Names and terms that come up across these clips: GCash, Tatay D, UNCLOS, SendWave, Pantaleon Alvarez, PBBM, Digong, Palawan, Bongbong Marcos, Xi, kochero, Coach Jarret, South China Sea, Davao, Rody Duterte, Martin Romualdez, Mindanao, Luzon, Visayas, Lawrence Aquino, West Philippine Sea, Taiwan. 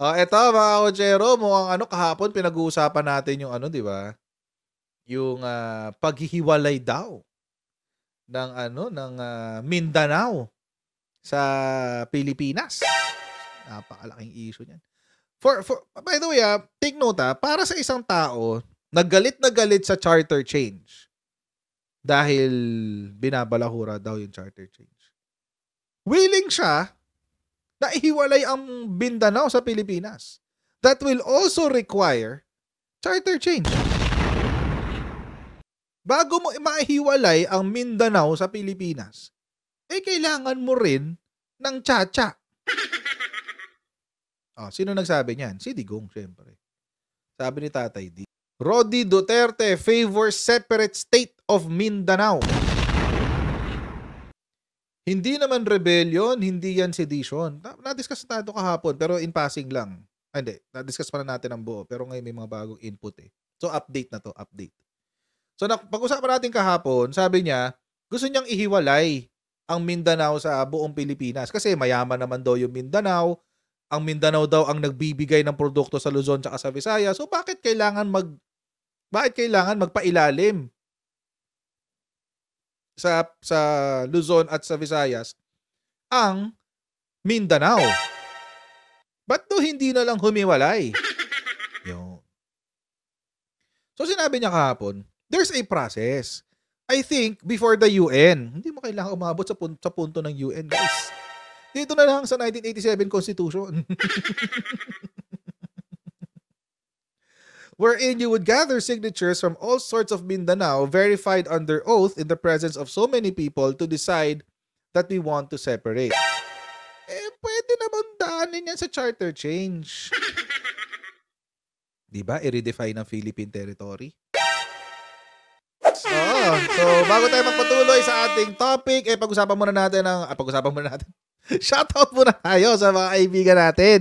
Eto mga kochero, mukhang ano kahapon pinag-uusapan natin yung ano, di ba? Yung paghihiwalay daw ng ano ng Mindanao sa Pilipinas. Napakalaking issue niyan. By the way, take note para sa isang tao na galit sa charter change dahil binabalahura daw yung charter change. Willing siya na ihiwalay ang Mindanao sa Pilipinas. That will also require charter change. Bago mo maihiwalay ang Mindanao sa Pilipinas, eh kailangan mo rin ng tsa-tsa. Oh, sino nagsabi niyan? Si Digong, siyempre. Sabi ni Tatay D. Rody Duterte favors separate state of Mindanao. Hindi naman rebellion, hindi yan sedition. Na-discuss na ito kahapon, pero in passing lang. Ay, hindi, na-discuss pa na natin ang buo. Pero ngayon may mga bagong input eh. So, update na to, update. So, pag-usapan natin kahapon, sabi niya, gusto niyang ihiwalay ang Mindanao sa buong Pilipinas. Kasi mayaman naman daw yung Mindanao. Ang Mindanao daw ang nagbibigay ng produkto sa Luzon at sa Visayas. So bakit kailangan magpailalim sa Luzon at sa Visayas ang Mindanao? Ba't do hindi na lang humiwalay? Yun. So sinabi niya kahapon, there's a process. I think before the UN. Hindi mo kailangan umabot sa punto ng UN, guys. Dito na lang sa 1987 Constitution. Wherein you would gather signatures from all sorts of Mindanao verified under oath in the presence of so many people to decide that we want to separate. Eh, pwede naman daanin yan sa charter change. Diba? I-redefine ang Philippine territory. So bago tayo magpatuloy sa ating topic, eh, pag-usapan muna natin. Shoutout muna tayo sa mga kaibigan natin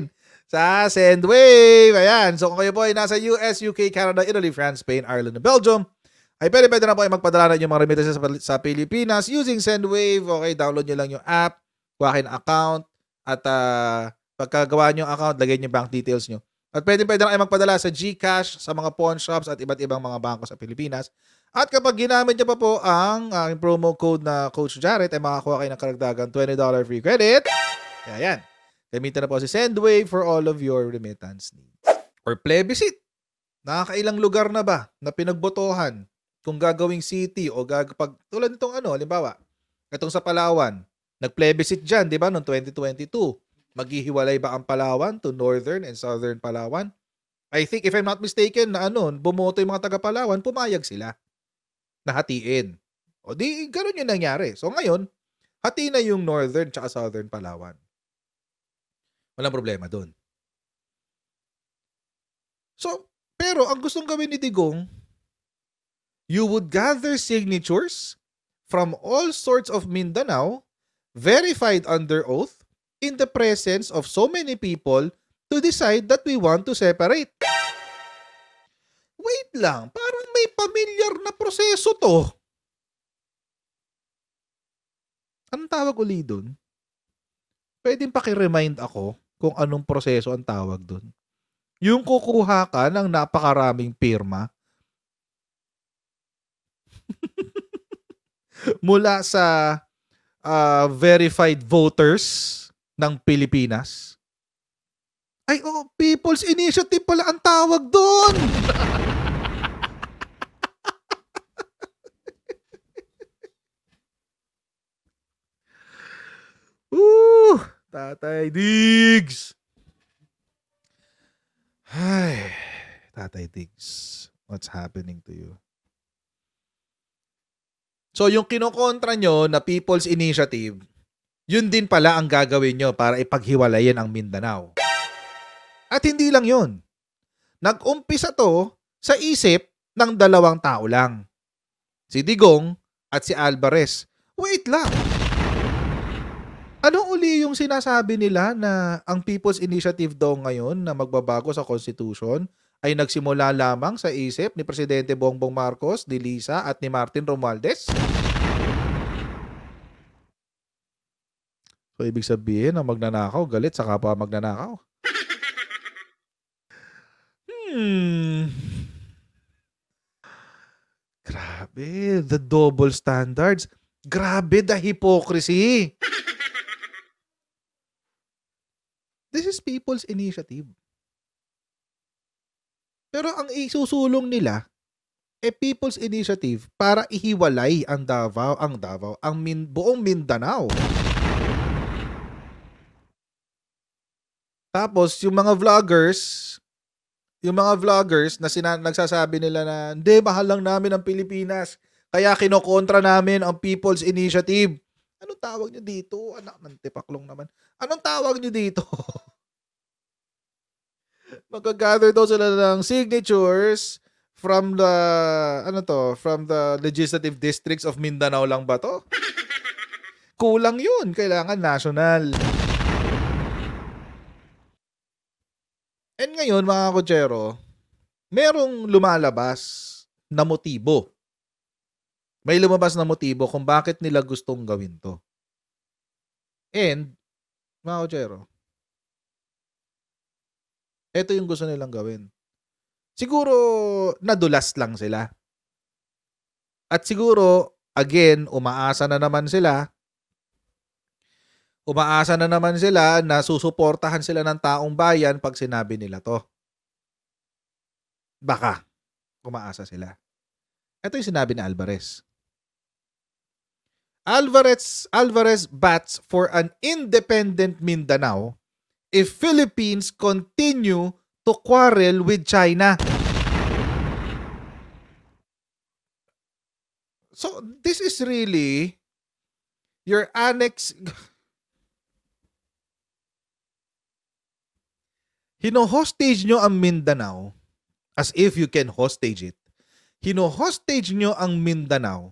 sa SendWave. Ayan. So kung kayo po ay nasa US, UK, Canada, Italy, France, Spain, Ireland, and Belgium, ay pwede na po ay magpadala na yung mga remittances sa Pilipinas using SendWave. Okay, download nyo lang yung app, kuhain account, at pagkagawa nyo yung account, lagay nyo yung bank details nyo. At pwede na kayo magpadala sa GCash, sa mga pawn shops, at iba't ibang mga bangko sa Pilipinas. At kapag ginamit niya pa po ang aking promo code na Coach Jarret, ay makakuha kayo ng karagdagang $20 free credit. Kaya yan. Gamitin na po si SendWave for all of your remittance needs. Or plebiscite. Nakakailang lugar na ba na pinagbotohan kung gagawing city o tulad nitong ano, halimbawa, itong sa Palawan, nag-plebiscite dyan, di ba, noong 2022. Maghihiwalay ba ang Palawan to Northern and Southern Palawan? I think, if I'm not mistaken, na ano, bumoto yung mga taga-Palawan, pumayag sila. Hatiin. O di, ganun yung nangyari. So ngayon, hati na yung Northern tsaka Southern Palawan. Walang problema dun. So, pero ang gustong gawin ni Digong, you would gather signatures from all sorts of Mindanao verified under oath in the presence of so many people to decide that we want to separate. Wait lang, parang may pamilyar na proseso to. Anong tawag uli dun? Pwedeng pakiremind ako kung anong proseso ang tawag dun. Yung kukuha ka ng napakaraming pirma mula sa verified voters ng Pilipinas. Ay, oh, People's Initiative pala ang tawag dun! Tatay Diggs! Ay, Tatay Diggs, what's happening to you? So, yung kinokontra nyo na People's Initiative, yun din pala ang gagawin nyo para ipaghiwalayan ang Mindanao. At hindi lang yun. Nag-umpisa to sa isip ng dalawang tao lang. Si Digong at si Alvarez. Wait lang. Ano uli yung sinasabi nila na ang People's Initiative daw ngayon na magbabago sa Constitution ay nagsimula lamang sa isip ni Presidente Bongbong Marcos, ni Lisa at ni Martin Romualdez? So ibig sabihin na magnanakaw, galit, saka pa magnanakaw. Grabe, the double standards. Grabe, the hypocrisy. This is people's initiative. Pero ang isusulong nila, people's initiative para ihiwalay ang Davao, ang buong Mindanao. Tapos, yung mga vloggers na nagsasabi nila na, hindi, mahal lang namin ang Pilipinas, kaya kinokontra namin ang People's Initiative. Anong tawag nyo dito? Anak ng tipaklong naman. Anong tawag nyo dito? Magkagather daw sila ng signatures from the legislative districts of Mindanao lang ba to? Kulang yun. Kailangan national. And ngayon, mga kochero, merong lumalabas na motibo. May lumabas na motibo kung bakit nila gustong gawin to. And, mga kochero, ito yung gusto nilang gawin. Siguro, nadulas lang sila. At siguro, again, umaasa na naman sila na susuportahan sila ng taong bayan pag sinabi nila to. Baka, umaasa sila. Ito yung sinabi ni Alvarez. Alvarez bats for an independent Mindanao if Philippines continue to quarrel with China. So, this is really your annex. Hino-hostage nyo ang Mindanao as if you can hostage it. Hino-hostage nyo ang Mindanao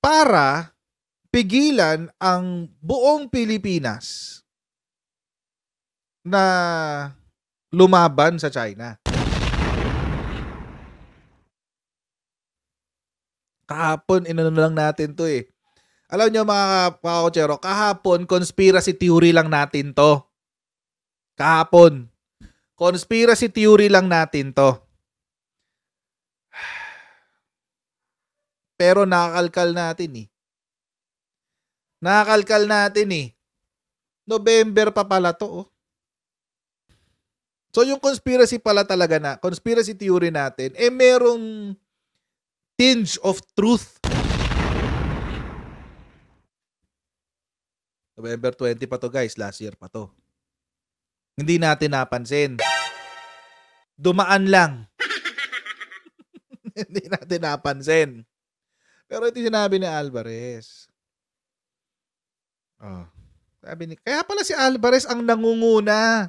para pigilan ang buong Pilipinas na lumaban sa China. Kahapon, inano lang natin to eh. Alam nyo mga kakochero, kahapon, conspiracy theory lang natin to. Kahapon, conspiracy theory lang natin to. Pero nakakalkal natin eh. November pa pala to oh. So yung conspiracy pala talaga na, conspiracy theory natin, eh merong tinge of truth. November 20 pa to guys, last year pa to. Hindi natin napansin. Dumaan lang. Hindi natin napansin. Pero ito sinabi ni Alvarez. Oh, sabi ni, kaya pala si Alvarez ang nangunguna.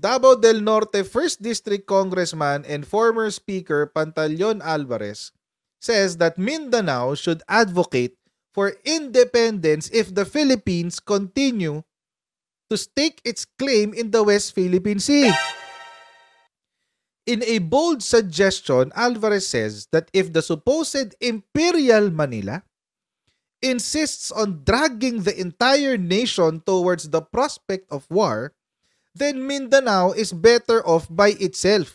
Davao del Norte 1st District Congressman and former Speaker Pantaleon Alvarez says that Mindanao should advocate for independence if the Philippines continue to stake its claim in the West Philippine Sea. In a bold suggestion, Alvarez says that if the supposed imperial Manila insists on dragging the entire nation towards the prospect of war, then Mindanao is better off by itself.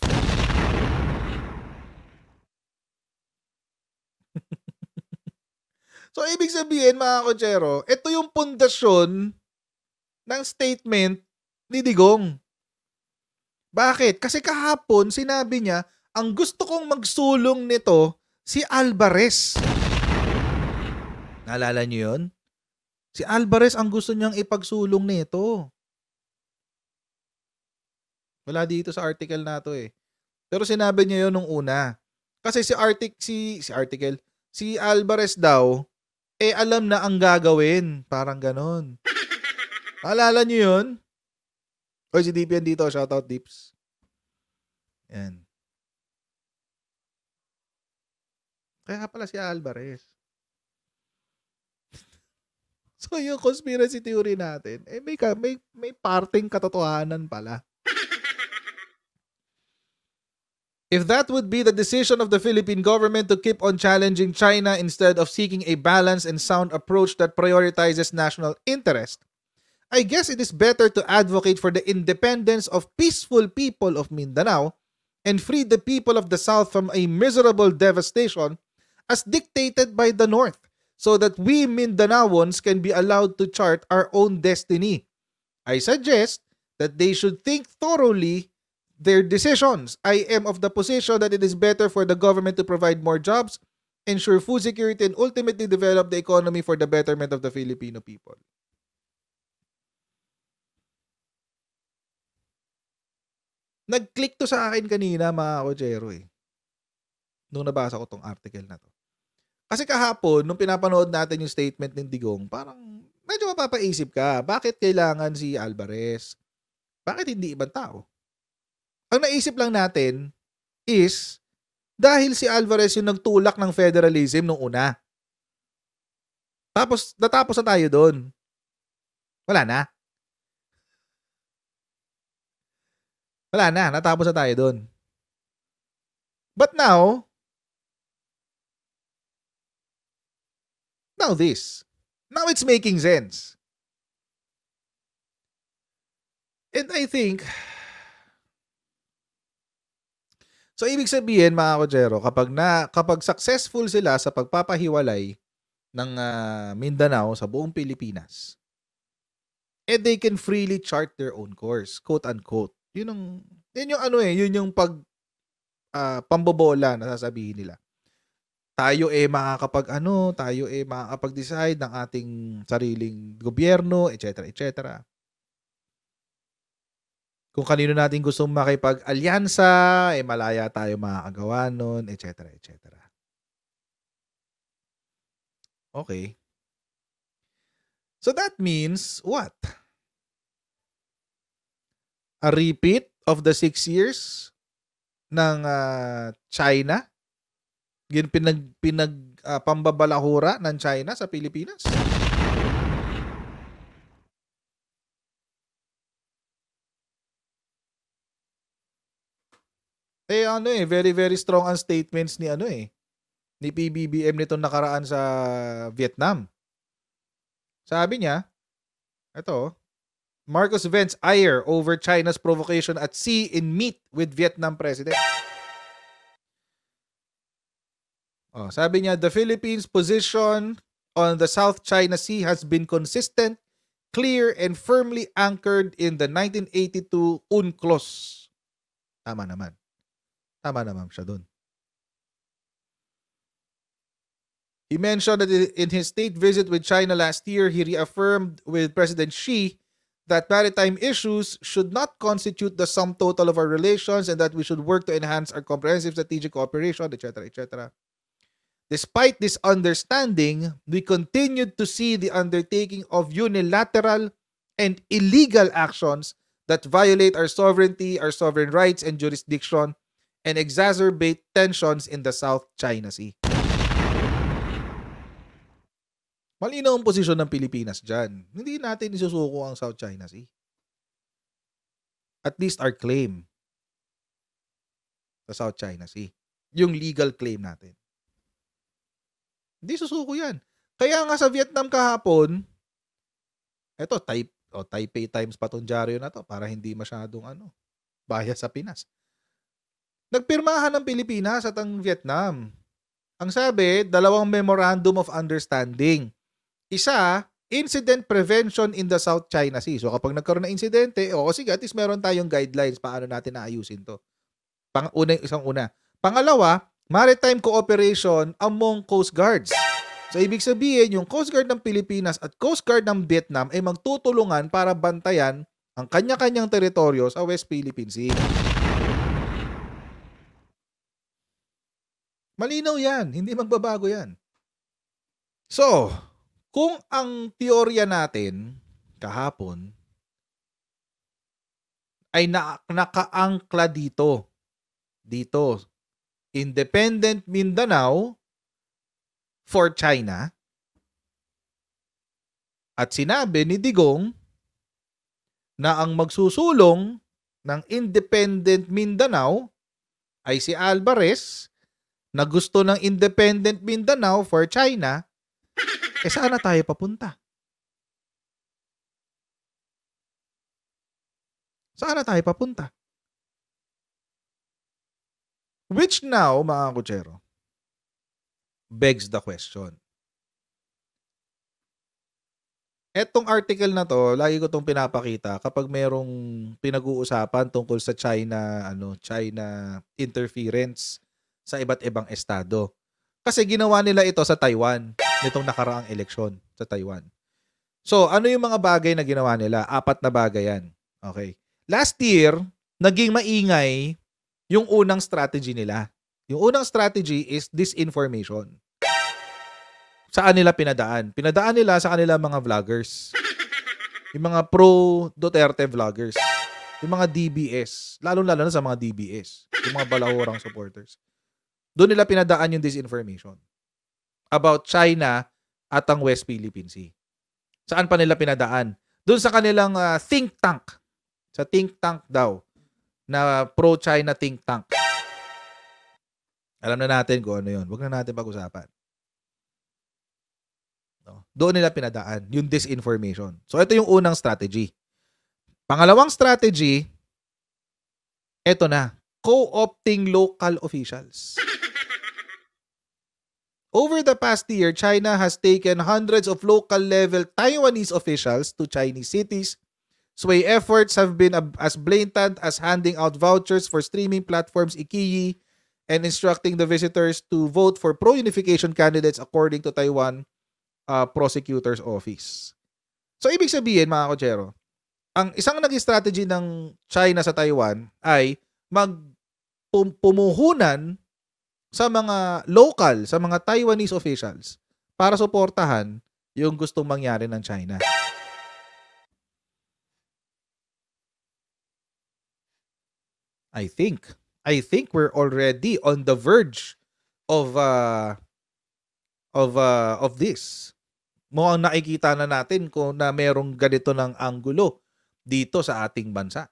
So, ibig sabihin, mga kochero, ito yung pundasyon ng statement ni Digong. Bakit? Kasi kahapon, sinabi niya, ang gusto kong magsulong nito, si Alvarez. Naalala niyo yun? Si Alvarez ang gusto niyang ipagsulong nito. Wala dito sa article na to eh. Pero sinabi niya yun nung una. Kasi si Alvarez daw, eh alam na ang gagawin. Parang ganon. Alala niyo yun? O si Deep yan dito. Shoutout Deeps. Yan. Kaya pala si Alvarez. So yung conspiracy theory natin, eh may parteng katotohanan pala. If that would be the decision of the Philippine government to keep on challenging China instead of seeking a balanced and sound approach that prioritizes national interest, I guess it is better to advocate for the independence of peaceful people of Mindanao and free the people of the South from a miserable devastation as dictated by the North, so that we Mindanaoans can be allowed to chart our own destiny. I suggest that they should think thoroughly their decisions. I am of the position that it is better for the government to provide more jobs, ensure food security, and ultimately develop the economy for the betterment of the Filipino people. Nag-click to sa akin kanina, mga Kojero, eh, nung nabasa ko tong article na to. Kasi kahapon, nung pinapanood natin yung statement ng Digong, parang medyo mapapaisip ka, bakit kailangan si Alvarez? Bakit hindi ibang tao? Ang naisip lang natin is, dahil si Alvarez yung nagtulak ng federalism nung una. Tapos, natapos na tayo doon. Wala na. Wala na, natapos na tayo doon. But now this. Now it's making sense. And I think, so ibig sabihin, mga Kojero, kapag successful sila sa pagpapahiwalay ng Mindanao sa buong Pilipinas, eh they can freely chart their own course, quote-unquote. Yun yung pag pambobola na sasabihin nila. Tayo makakapag-decide ng ating sariling gobyerno, etc., etc. Kung kanino natin gusto makipag-alyansa, eh malaya tayo makakagawa nun, etc., etc. Okay. So that means what? A repeat of the 6 years ng China, yung pambabalahura ng China sa Pilipinas. Very very strong ang statements ni PBBM nitong nakaraan sa Vietnam. Sabi niya, ito, Marcos vents ire over China's provocation at sea in meet with Vietnam president. Oh, sabi niya, the Philippines' position on the South China Sea has been consistent, clear, and firmly anchored in the 1982 UNCLOS. Tama naman. Tama naman siya dun. He mentioned that in his state visit with China last year, he reaffirmed with President Xi that maritime issues should not constitute the sum total of our relations and that we should work to enhance our comprehensive strategic cooperation, etc., etc. Despite this understanding, we continued to see the undertaking of unilateral and illegal actions that violate our sovereignty, our sovereign rights, and jurisdiction, and exacerbate tensions in the South China Sea. Malinaw ang posisyon ng Pilipinas dyan. Hindi natin isusuko ang South China Sea. At least our claim sa South China Sea. Yung legal claim natin. Hindi susuko yan. Kaya nga sa Vietnam kahapon, eto, Taipei Times patunjaryo na to para hindi masyadong bias sa Pinas. Nagpirmahan ng Pilipinas at ang Vietnam. Ang sabi, dalawang memorandum of understanding. Isa, incident prevention in the South China Sea. So kapag nagkaroon ng insidente, sige, at least meron tayong guidelines paano natin naayusin to. Isang una. Pangalawa, maritime cooperation among coast guards. So ibig sabihin, yung Coast Guard ng Pilipinas at Coast Guard ng Vietnam ay magtutulungan para bantayan ang kanya-kanyang teritoryo sa West Philippine Sea. Malinaw yan. Hindi magbabago yan. So, kung ang teorya natin kahapon ay nakaangkla dito, independent Mindanao for China, at sinabi ni Digong na ang magsusulong ng independent Mindanao ay si Alvarez na gusto ng independent Mindanao for China, saan na tayo papunta? Saan na tayo papunta? Which now, mga kutsero, begs the question. Etong article na to, lagi ko itong pinapakita kapag merong pinag-uusapan tungkol sa China, China interference sa iba't ibang estado. Kasi ginawa nila ito sa Taiwan, nitong nakaraang eleksyon sa Taiwan. So, ano yung mga bagay na ginawa nila? 4 na bagay yan. Okay. Last year, naging maingay yung unang strategy nila. Yung unang strategy is disinformation. Saan nila pinadaan? Pinadaan nila sa kanila mga vloggers. Yung mga pro-Duterte vloggers. Yung mga DBS. Lalo-lalo na sa mga DBS. Yung mga balahorang supporters. Doon nila pinadaan yung disinformation about China at ang West Philippine Sea. Saan pa nila pinadaan? Doon sa kanilang think tank. Sa think tank daw. Na pro-China think tank. Alam na natin kung ano yun. Huwag na natin pag-usapan. Doon nila pinadaan yung disinformation. So, ito yung unang strategy. Pangalawang strategy, ito na, co-opting local officials. Over the past year, China has taken hundreds of local-level Taiwanese officials to Chinese cities. Sway efforts have been as blatant as handing out vouchers for streaming platforms Ikiyi and instructing the visitors to vote for pro-unification candidates according to Taiwan prosecutor's office. So, ibig sabihin, mga kochero, ang isang nag-strategy ng China sa Taiwan ay magpumuhunan sa mga local, sa mga Taiwanese officials para suportahan yung gustong mangyari ng China. I think we're already on the verge of this. Mukhang nakikita na natin kung na merong ganito ng anggulo dito sa ating bansa.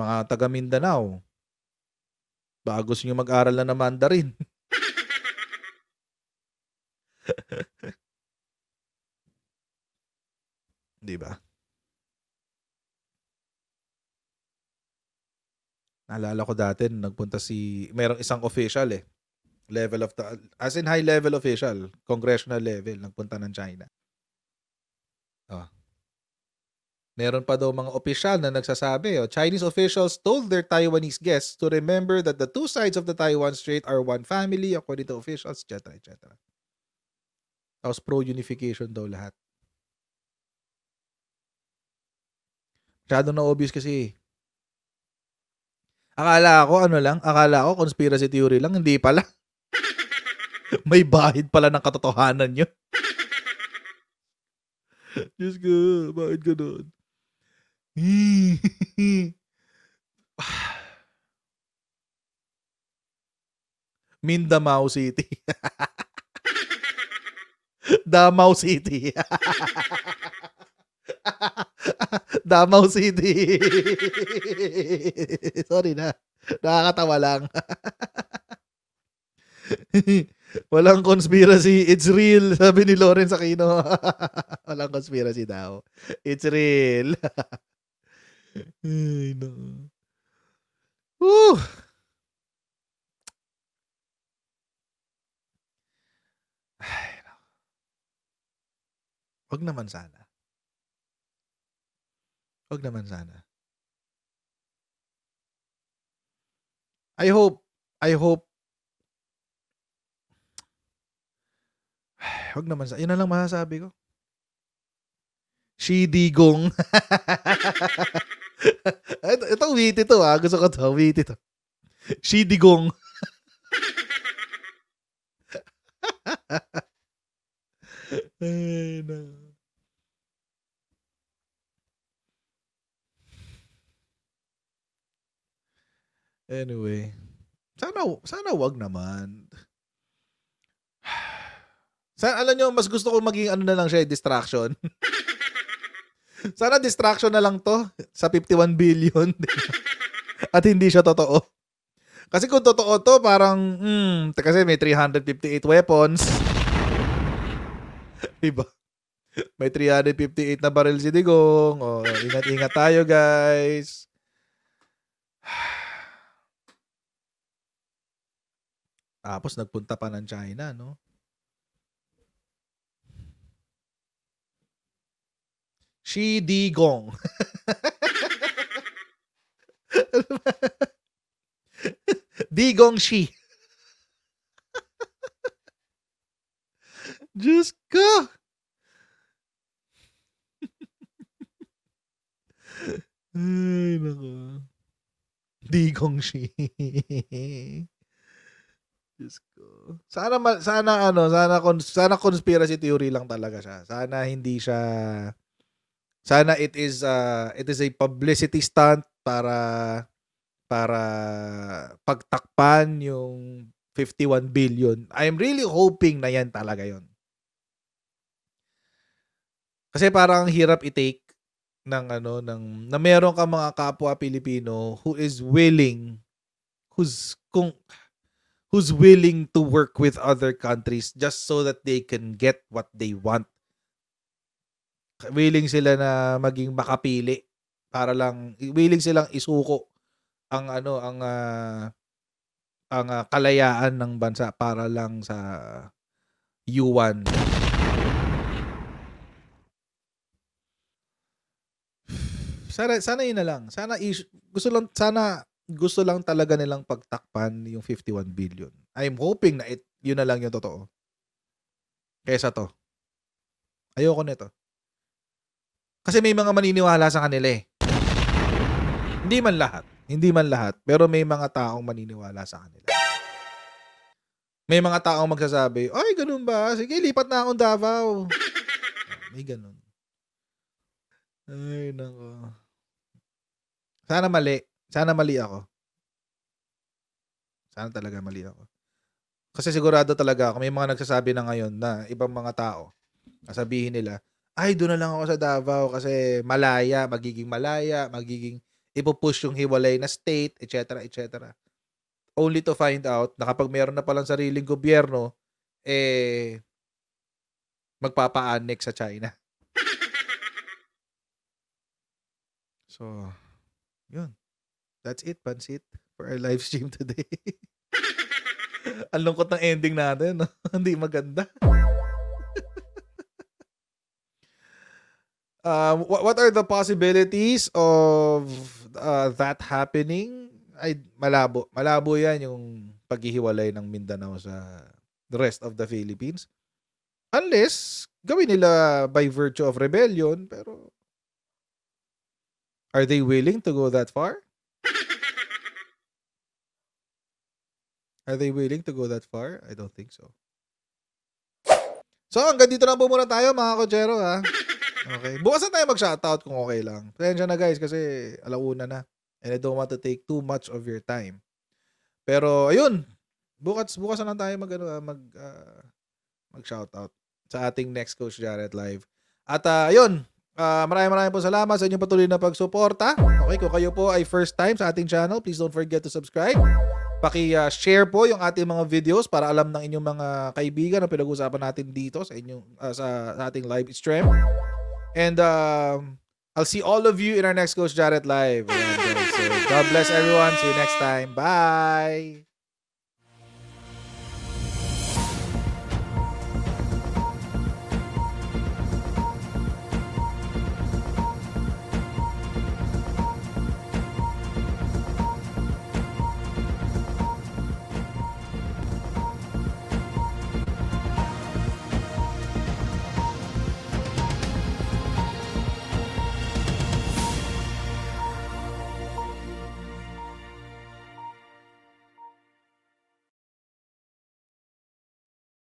Mga taga Mindanao, baka gusto nyo mag-aral na ng Mandarin. Diba? Naalala ko dati, nagpunta merong isang official high level official, congressional level, nagpunta ng China. Oh. Meron pa daw mga opisyal na nagsasabi, Chinese officials told their Taiwanese guests to remember that the two sides of the Taiwan Strait are one family according to officials, etc. etc. Tapos pro-unification daw lahat. Masyado na obvious kasi. Akala ko conspiracy theory lang, hindi pala. May bahid pala ng katotohanan yun. Diyos ko, bahid ka doon. Mindanao City. Damao City. Damao City. Sorry na. Nakakatawa lang. Walang conspiracy. It's real. Sabi ni Lawrence Aquino. Walang conspiracy daw. It's real. Ay, no. Woo! Ay, no. Wag naman sana. Huwag naman sana. I hope, huwag naman sana. Yun na lang masasabi ko. Xi Digong. Ito, witty to ha. Gusto ko to, witty to. Xi Digong. Ay, no. Anyway, sana wag naman. Sana, alam nyo, mas gusto ko maging ano na lang siya, distraction. Sana distraction na lang to sa 51 billion. At hindi siya totoo. Kasi kung totoo to, parang, kasi may 358 weapons. Diba? May 358 na baril si Digong. O, ingat-ingat tayo, guys. Tapos nagpunta pa ng China, no? Xi Digong. Digong Xi. Diyos ko. Ay, naku. Digong Xi. Sana conspiracy theory lang talaga siya. Sana hindi siya, sana it is a publicity stunt para pagtakpan yung 51 billion. I'm really hoping na yan talaga yon. Kasi parang hirap i-take ng na meron ka mga kapwa Pilipino who's willing to work with other countries just so that they can get what they want. Willing sila na maging makapili para lang, willing silang isuko ang kalayaan ng bansa para lang sa yuan. Sana yun na lang. Gusto lang talaga nilang pagtakpan yung 51 billion. I'm hoping na yun na lang yung totoo. Kesa to. Ayoko nito. Kasi may mga maniniwala sa kanila eh. Hindi man lahat. Hindi man lahat. Pero may mga taong maniniwala sa kanila. May mga taong magsasabi, ay, ganun ba? Sige, lipat na akong Davao. May ganun. Ay, nako. Sana mali. Sana mali ako. Sana talaga mali ako. Kasi sigurado talaga ako, may mga nagsasabi na ngayon na ibang mga tao, sabihin nila, ay, doon na lang ako sa Davao kasi malaya, magiging ipopush yung hiwalay na state, etc., etc. Only to find out na kapag meron na palang sariling gobyerno, eh, magpapa-annex sa China. So, yun. That's it, Pansit, for our live stream today. Ang lungkot ng ending natin. Hindi maganda. What are the possibilities of that happening? Ay, malabo. Malabo yan yung paghihiwalay ng Mindanao sa the rest of the Philippines. Unless, gawin nila by virtue of rebellion, pero are they willing to go that far? Are they willing to go that far? I don't think so. So, hanggang dito lang po muna tayo, mga kochero, ha? Okay. Bukas na tayo mag-shoutout kung okay lang. Pasensya na, guys, kasi alauna na. And I don't want to take too much of your time. Pero, ayun. Bukas na lang tayo mag-shoutout sa ating next Coach Jarret Live. At, ayun. Maraming po salamat sa inyong patuloy na pagsuporta. Okay, kung kayo po ay first time sa ating channel, please don't forget to subscribe. Paki-share po yung ating mga videos para alam ng inyong mga kaibigan na pinag-usapan natin dito sa inyong sa ating live stream. And I'll see all of you in our next Coach Jarret Live. So, God bless everyone. See you next time. Bye!